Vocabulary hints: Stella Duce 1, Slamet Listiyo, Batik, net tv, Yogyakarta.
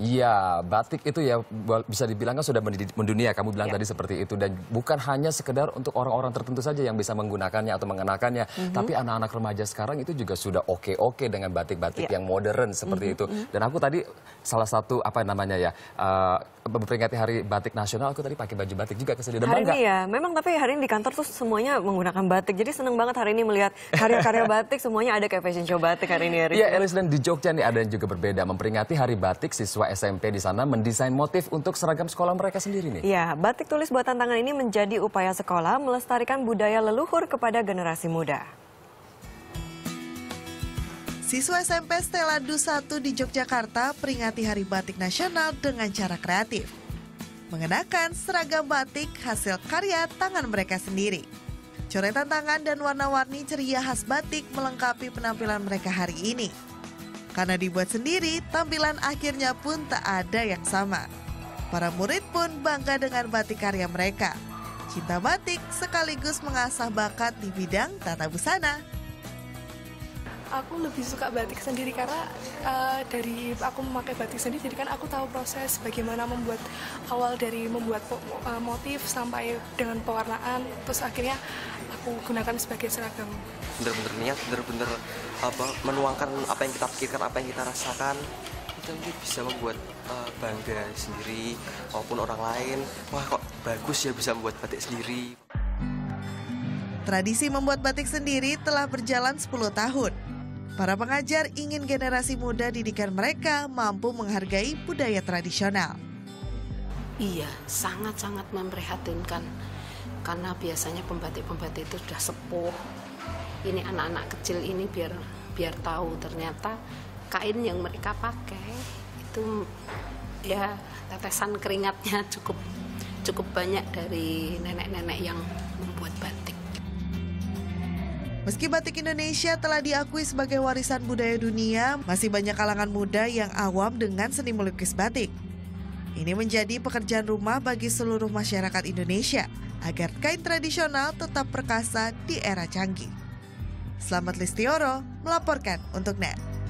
Iya, batik itu ya bisa dibilang kan sudah mendunia, kamu bilang tadi seperti itu. Dan bukan hanya sekedar untuk orang-orang tertentu saja yang bisa menggunakannya atau mengenakannya. Tapi anak-anak remaja sekarang itu juga sudah oke-oke dengan batik-batik yang modern seperti itu. Dan aku tadi salah satu, apa namanya ya, memperingati Hari Batik Nasional, aku tadi pakai baju batik juga kesini. Hari ini ya, memang tapi hari ini di kantor tuh semuanya menggunakan batik. Jadi seneng banget hari ini melihat karya-karya batik, semuanya ada kayak fashion show batik hari ini. Iya, Elis, dan di Jogja nih ada yang juga berbeda. Memperingati Hari Batik, siswa SMP di sana mendesain motif untuk seragam sekolah mereka sendiri nih. Ya, batik tulis buatan tangan ini menjadi upaya sekolah melestarikan budaya leluhur kepada generasi muda. Siswa SMP Stella Duce 1 di Yogyakarta peringati Hari Batik Nasional dengan cara kreatif. Mengenakan seragam batik hasil karya tangan mereka sendiri. Coretan tangan dan warna-warni ceria khas batik melengkapi penampilan mereka hari ini. Karena dibuat sendiri, tampilan akhirnya pun tak ada yang sama. Para murid pun bangga dengan batik karya mereka. Cinta batik sekaligus mengasah bakat di bidang tata busana. Aku lebih suka batik sendiri karena dari aku memakai batik sendiri, jadi kan aku tahu proses bagaimana membuat, awal dari membuat motif sampai dengan pewarnaan, terus akhirnya aku gunakan sebagai seragam. Bener-bener niat, bener-bener menuangkan apa yang kita pikirkan, apa yang kita rasakan, itu bisa membuat bangga sendiri maupun orang lain. Wah, kok bagus ya bisa membuat batik sendiri. Tradisi membuat batik sendiri telah berjalan 10 tahun. Para pengajar ingin generasi muda didikan mereka mampu menghargai budaya tradisional. Iya, sangat-sangat memprihatinkan. Karena biasanya pembatik-pembatik itu sudah sepuh. Ini anak-anak kecil ini biar tahu ternyata kain yang mereka pakai itu ya tetesan keringatnya cukup banyak dari nenek-nenek yang membuat batik. Meski batik Indonesia telah diakui sebagai warisan budaya dunia, masih banyak kalangan muda yang awam dengan seni melukis batik. Ini menjadi pekerjaan rumah bagi seluruh masyarakat Indonesia, agar kain tradisional tetap perkasa di era canggih. Slamet Listiyo melaporkan untuk NET.